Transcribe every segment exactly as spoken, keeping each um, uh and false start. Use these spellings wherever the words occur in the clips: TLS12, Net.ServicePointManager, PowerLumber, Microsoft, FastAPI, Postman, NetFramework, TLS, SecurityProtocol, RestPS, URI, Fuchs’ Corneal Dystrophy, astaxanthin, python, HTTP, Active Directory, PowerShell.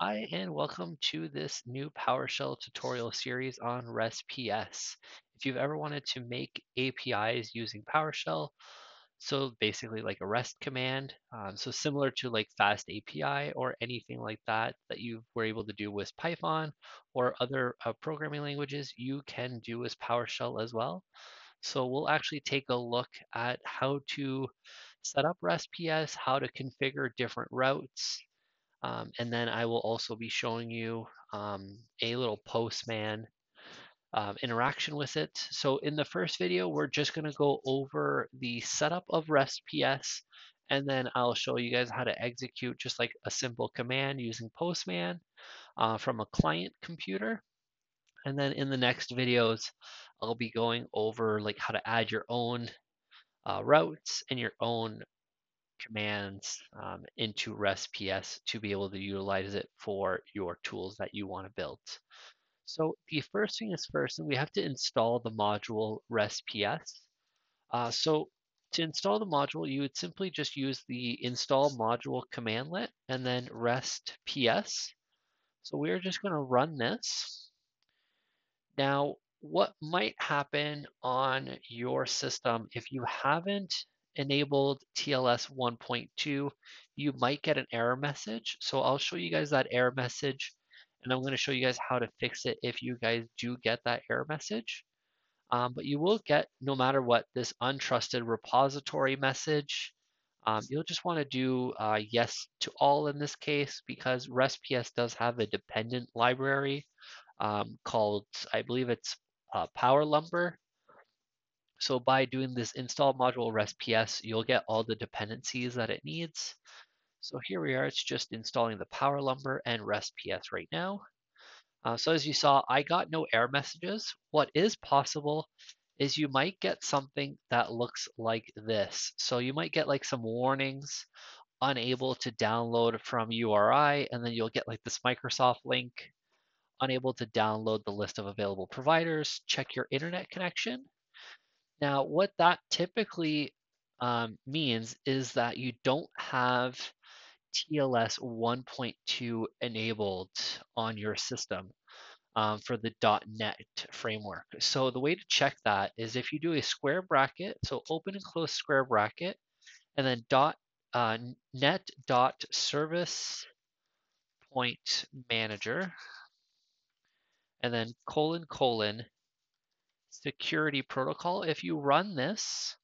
Hi, and welcome to this new PowerShell tutorial series on RestPS. If you've ever wanted to make A P Is using PowerShell, so basically like a REST command, um, so similar to like FastAPI or anything like that that you were able to do with Python or other uh, programming languages, you can do with PowerShell as well. So we'll actually take a look at how to set up RestPS, how to configure different routes, Um, and then I will also be showing you um, a little Postman um, interaction with it. So in the first video, we're just going to go over the setup of RestPS, and then I'll show you guys how to execute just like a simple command using Postman uh, from a client computer. And then in the next videos, I'll be going over like how to add your own uh, routes and your own commands um, into RestPS to be able to utilize it for your tools that you want to build. So the first thing is first, we have to install the module RestPS. Uh, so to install the module, you would simply just use the install module commandlet and then RestPS. So we're just going to run this. Now, what might happen on your system if you haven't enabled T L S one point two, you might get an error message. So I'll show you guys that error message, and I'm going to show you guys how to fix it if you guys do get that error message. Um, but you will get, no matter what, this untrusted repository message. Um, you'll just want to do uh, yes to all in this case, because RestPS does have a dependent library um, called, I believe it's uh, PowerLumber. So by doing this install module RestPS, you'll get all the dependencies that it needs. So here we are, it's just installing the PowerLumber and RestPS right now. Uh, so as you saw, I got no error messages. What is possible is you might get something that looks like this. So you might get like some warnings, unable to download from U R I, and then you'll get like this Microsoft link, unable to download the list of available providers, check your internet connection. Now, what that typically um, means is that you don't have T L S one point two enabled on your system um, for the dot net framework. So the way to check that is if you do a square bracket, so open and close square bracket, and then dot, uh, Net.ServicePointManager, and then colon, colon, security protocol. If you run this,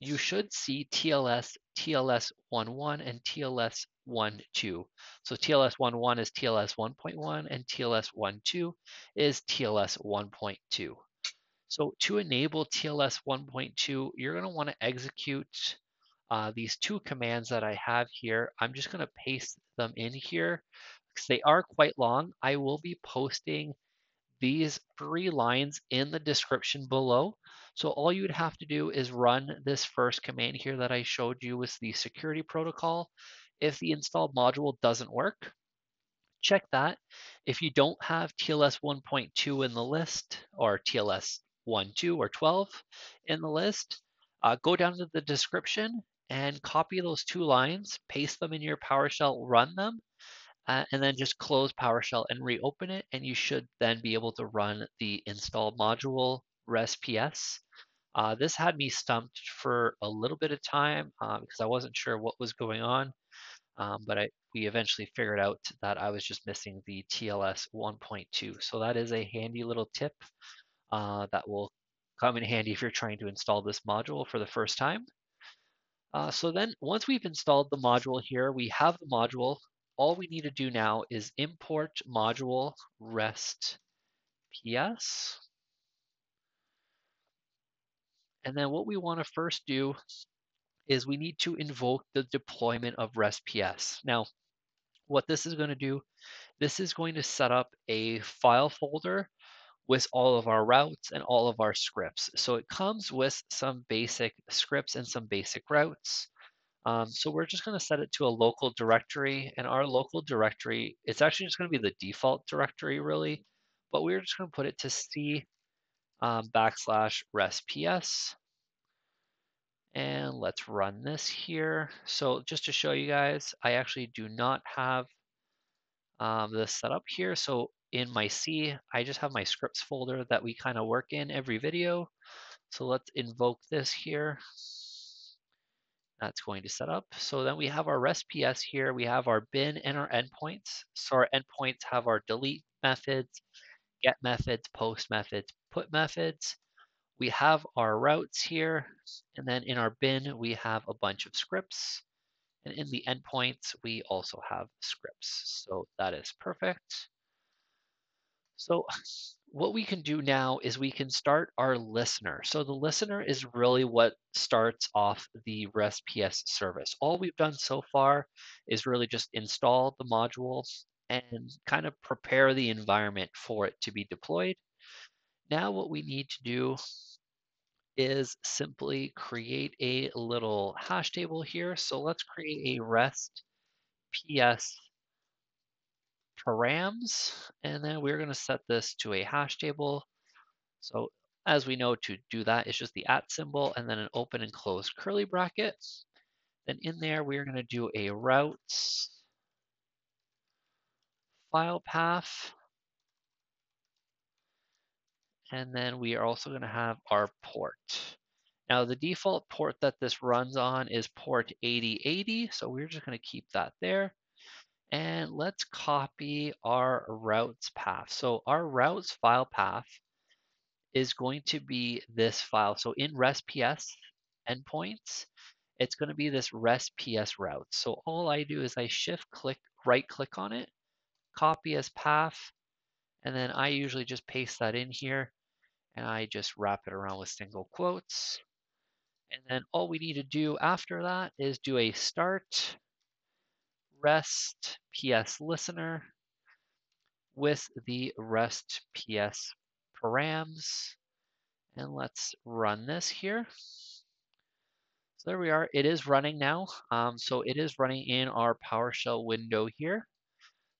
you should see T L S, T L S one point one, and T L S one point two. So T L S one point one is T L S one point one, and T L S one point two is T L S one point two. So to enable T L S one point two, you're going to want to execute uh, these two commands that I have here. I'm just going to paste them in here because they are quite long. I will be posting these three lines in the description below. So all you'd have to do is run this first command here that I showed you with the security protocol. If the install module doesn't work, check that. If you don't have T L S one point two in the list, or T L S one point two or twelve in the list, uh, go down to the description and copy those two lines, paste them in your PowerShell, run them, Uh, and then just close PowerShell and reopen it, and you should then be able to run the install module RestPS. Uh, this had me stumped for a little bit of time uh, because I wasn't sure what was going on, um, but I, we eventually figured out that I was just missing the T L S one point two. So that is a handy little tip uh, that will come in handy if you're trying to install this module for the first time. Uh, so then once we've installed the module here, we have the module. All we need to do now is import module RestPS. And then what we want to first do is we need to invoke the deployment of RestPS. Now, what this is going to do, this is going to set up a file folder with all of our routes and all of our scripts. So it comes with some basic scripts and some basic routes. Um, so we're just going to set it to a local directory, and our local directory, it's actually just going to be the default directory really, but we're just going to put it to C um, backslash RestPS, and let's run this here. So just to show you guys, I actually do not have um, the setup here. So in my C, I just have my scripts folder that we kind of work in every video. So let's invoke this here. That's going to set up. So then we have our RestPS here. We have our bin and our endpoints. So our endpoints have our delete methods, get methods, post methods, put methods. We have our routes here. And then in our bin, we have a bunch of scripts. And in the endpoints, we also have scripts. So that is perfect. So what we can do now is we can start our listener. So the listener is really what starts off the RestPS service. All we've done so far is really just install the module and kind of prepare the environment for it to be deployed. Now what we need to do is simply create a little hash table here. So let's create a RestPS params, and then we're going to set this to a hash table. So as we know, to do that, it's just the at symbol and then an open and close curly bracket. Then in there, we're going to do a routes file path. And then we are also going to have our port. Now the default port that this runs on is port eighty eighty. So we're just going to keep that there. And let's copy our routes path. So our routes file path is going to be this file. So in RestPS endpoints, it's going to be this RestPS routes. So all I do is I shift click, right click on it, copy as path, and then I usually just paste that in here and I just wrap it around with single quotes. And then all we need to do after that is do a start RestPS listener with the RestPS params. And let's run this here. So there we are. It is running now. Um, so it is running in our PowerShell window here.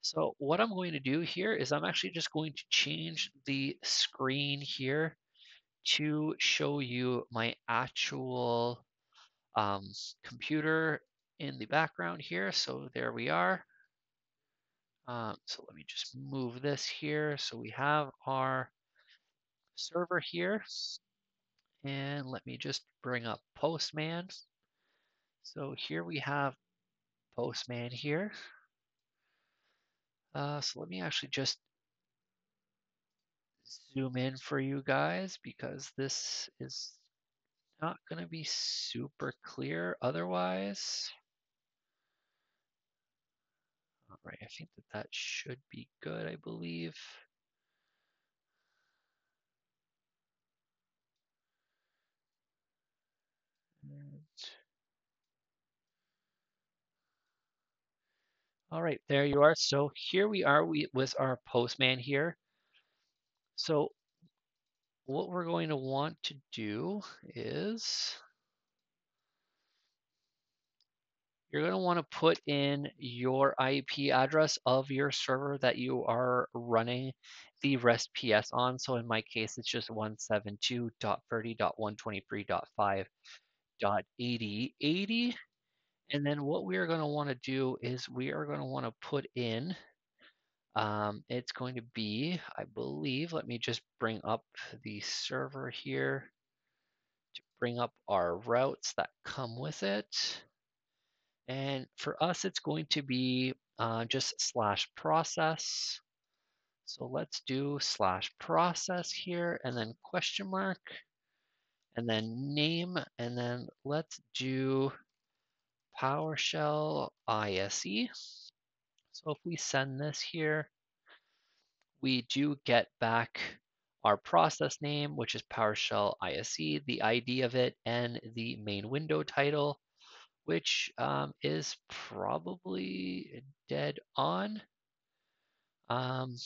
So what I'm going to do here is I'm actually just going to change the screen here to show you my actual um, computer in the background here. So there we are. Um, so let me just move this here. So we have our server here. And let me just bring up Postman. So here we have Postman here. Uh, so let me actually just zoom in for you guys because this is not going to be super clear otherwise. All right, I think that that should be good, I believe. And... all right, there you are. So here we are we, with our Postman here. So what we're going to want to do is you're going to want to put in your I P address of your server that you are running the RestPS on. So in my case, it's just one seventy-two dot thirty dot one twenty-three dot five dot eighty eighty. And then what we are going to want to do is we are going to want to put in, um, it's going to be, I believe, let me just bring up the server here to bring up our routes that come with it. And for us, it's going to be uh, just slash process. So let's do slash process here and then question mark and then name. And then let's do PowerShell I S E. So if we send this here, we do get back our process name, which is PowerShell I S E, the I D of it, and the main window title, which um, is probably dead on. Um,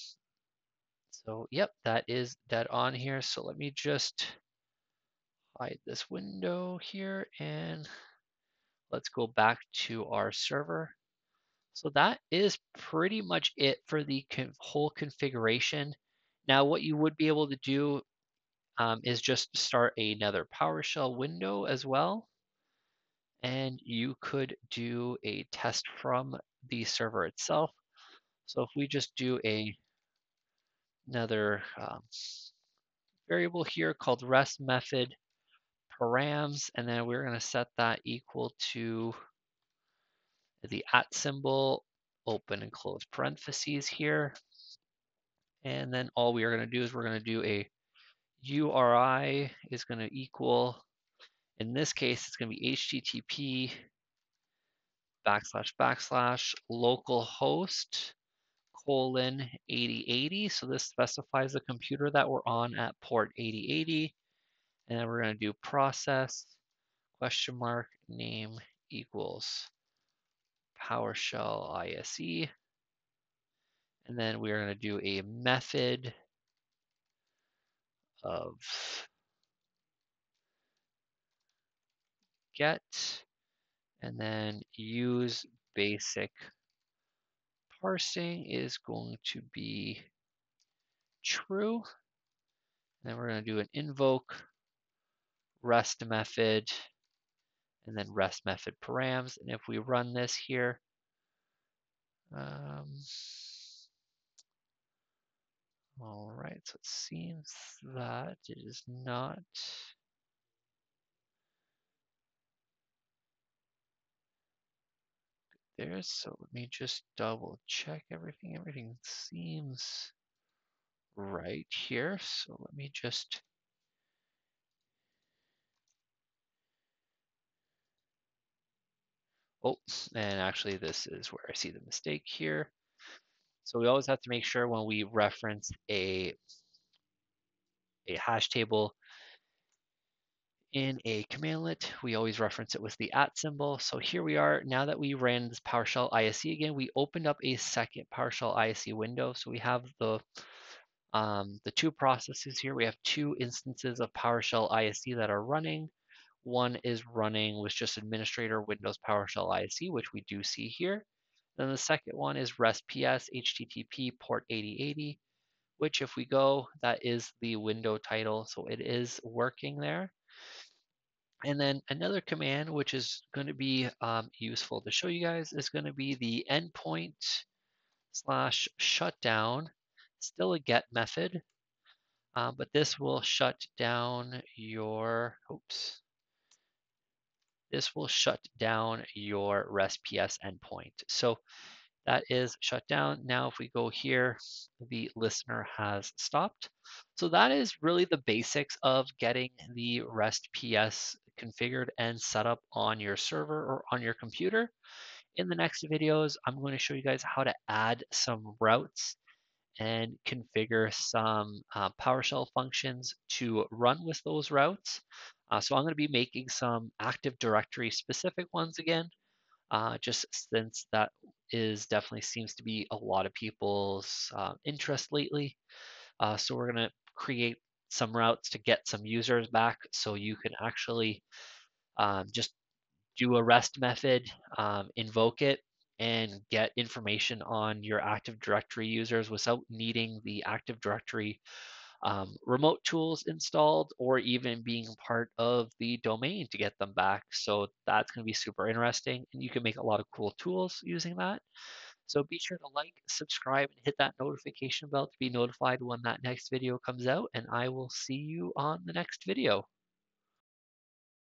so yep, that is dead on here. So let me just hide this window here and let's go back to our server. So that is pretty much it for the con- whole configuration. Now, what you would be able to do um, is just start another PowerShell window as well. And you could do a test from the server itself. So if we just do a another um, variable here called rest method params, and then we're going to set that equal to the at symbol, open and close parentheses here. And then all we are going to do is we're going to do a U R I is going to equal, in this case, it's going to be H T T P backslash backslash localhost colon eighty eighty. So this specifies the computer that we're on at port eighty eighty. And then we're going to do process question mark name equals PowerShell I S E. And then we are going to do a method of get, and then use basic parsing is going to be true. And then we're going to do an invoke rest method and then rest method params. And if we run this here, um, all right, so it seems that it is not. There's, so let me just double check everything. Everything seems right here. So let me just. Oh, and actually this is where I see the mistake here. So we always have to make sure when we reference a, a hash table in a commandlet, we always reference it with the at symbol. So here we are. Now that we ran this PowerShell I S E again, we opened up a second PowerShell I S E window. So we have the, um, the two processes here. We have two instances of PowerShell I S E that are running. One is running with just administrator Windows PowerShell I S E, which we do see here. Then the second one is RestPS H T T P port eighty eighty, which if we go, that is the window title. So it is working there. And then another command, which is going to be um, useful to show you guys, is going to be the endpoint slash shutdown, still a get method. Um, but this will shut down your, oops. This will shut down your RestPS endpoint. So that is shut down. Now, if we go here, the listener has stopped. So that is really the basics of getting the RestPS configured and set up on your server or on your computer. In the next videos, I'm going to show you guys how to add some routes and configure some uh, PowerShell functions to run with those routes. Uh, so I'm going to be making some Active Directory specific ones again, uh, just since that is definitely seems to be a lot of people's uh, interest lately. Uh, so we're going to create some routes to get some users back so you can actually um, just do a REST method, um, invoke it, and get information on your Active Directory users without needing the Active Directory Um, remote tools installed or even being part of the domain to get them back. So that's going to be super interesting, and you can make a lot of cool tools using that. So be sure to like, subscribe, and hit that notification bell to be notified when that next video comes out, and I will see you on the next video.